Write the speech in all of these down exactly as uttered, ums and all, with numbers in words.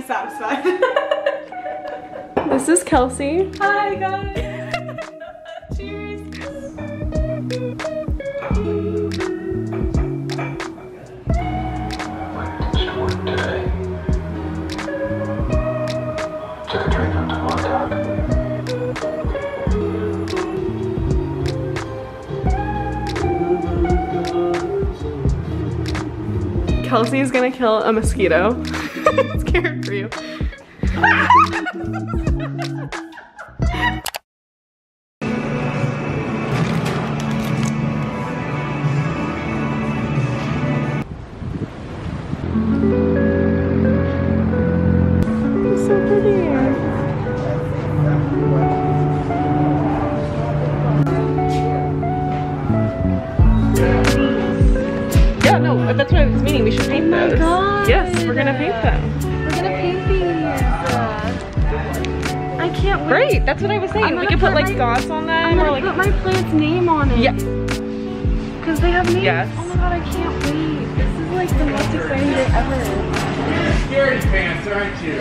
I'm satisfied. This is Kelsey. Hi guys. Cheers. Went to work today. Took a train up to Montauk. Kelsey is gonna kill a mosquito. It's scared for you. It's so pretty here. Yeah, no, that's what I was meaning. We should paint those. Oh my God. Yes, we're gonna paint them. We're gonna paint these. I can't wait. Great, that's what I was saying. We could put, put like my, goss on them. I'm gonna or like put my plant's name on it. Yeah. Because they have names. Yes. Oh my God, I can't wait. This is like the most exciting day ever. You're scary pants, aren't you?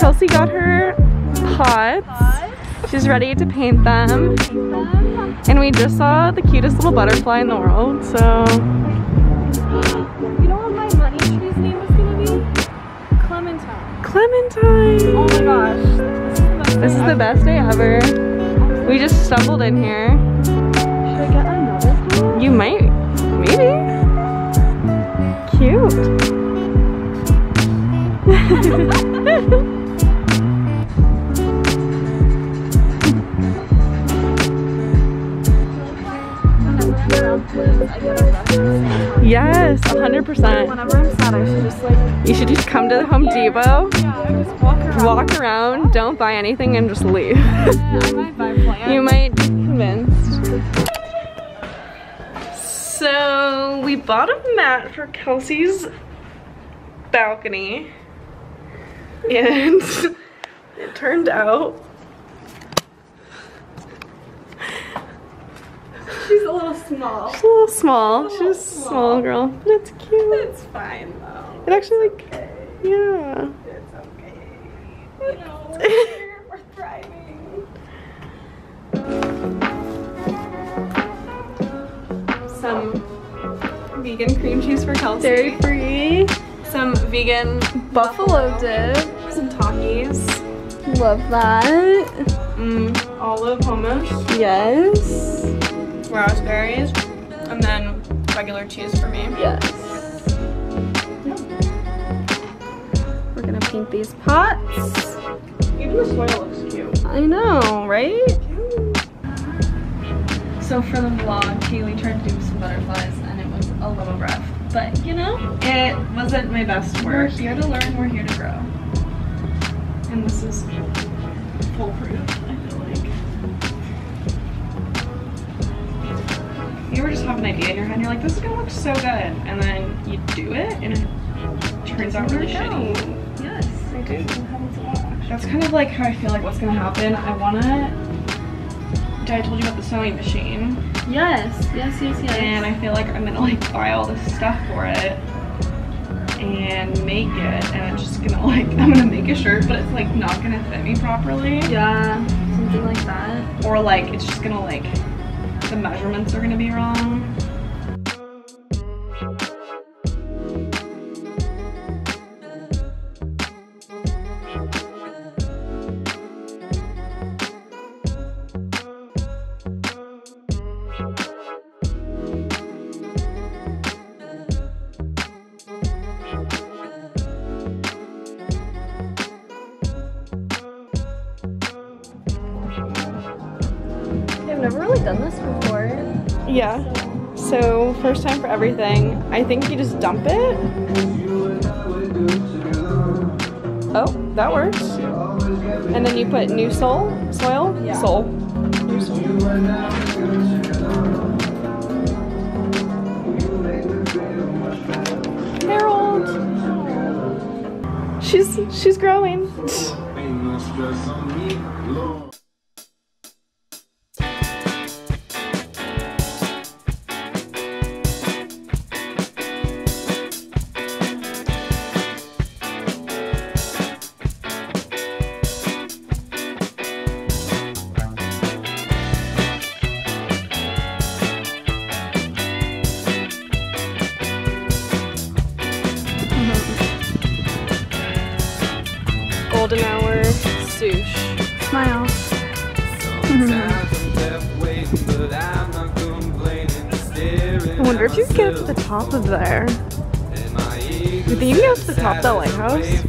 Kelsey got her pots. Pot? She's ready to paint them. paint them. And we just saw the cutest little butterfly in the world, so. You know what my money tree's name was gonna be? Clementine. Clementine! Oh my gosh. This is the best day ever. We just stumbled in here. Should I get another one? You might. Maybe. Cute. Yes, one hundred percent. Whenever I'm sad, I should just like... You should just come to the Home Depot. Yeah, I just walk around. Walk around, don't buy anything, and just leave. Yeah, I might buy plants. You might be convinced. So, we bought a mat for Kelsey's balcony. And it turned out... She's a little small. She's a little small. She's a little She's small. small girl. That's cute. It's fine though. It actually it's like, okay. yeah. It's okay. You know, we're, we're thriving. Some vegan cream cheese for Kelsey. Dairy free. Some vegan buffalo, buffalo dip. Some Takis. Love that. Mm. Olive hummus. Yes. Raspberries, and then regular cheese for me. Yes. Yeah. We're gonna paint these pots. Even the soil looks cute. I know, right? Cute. So for the vlog, Kaylee tried to do some butterflies, and it was a little rough. But you know, it wasn't my best work. We're here to learn. We're here to grow. And this is foolproof. You ever just have an idea in your head and you're like, this is gonna look so good, and then you do it and it turns out really shitty. Yes, I do. That's kind of like how I feel like what's gonna happen. I wanna, did I told you about the sewing machine? Yes, yes, yes, yes. And I feel like I'm gonna like buy all this stuff for it and make it, and it's just gonna like, I'm gonna make a shirt, but it's like not gonna fit me properly. Yeah, something like that. Or like, it's just gonna like, the measurements are gonna be wrong. I've never really done this before. Yeah. So. so first time for everything. I think you just dump it. Oh, that works. And then you put new soil. Soil? Yeah. Soil. New soil. Harold. Aww. She's she's growing. Goldenauer Sush. Smile. I wonder if you can get up to the top of there. Do you think you can get up to the top of that lighthouse?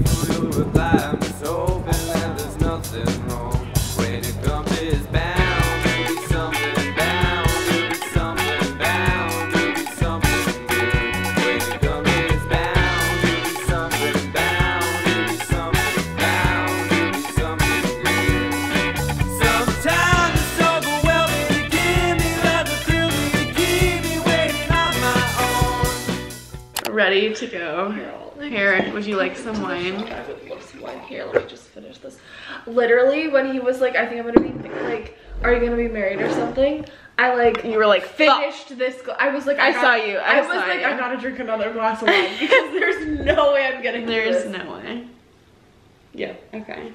Ready to go. Here, would you like some wine? I would love some wine. Here, let me just finish this. Literally, when he was like, I think I'm gonna be like, are you gonna be married or something? I like, you were like, finished Fuck. this. I was like, I, I got, saw you. I, I saw was like, you. I gotta drink another glass of wine because there's no way I'm getting. There's this. no way. Yeah. Okay.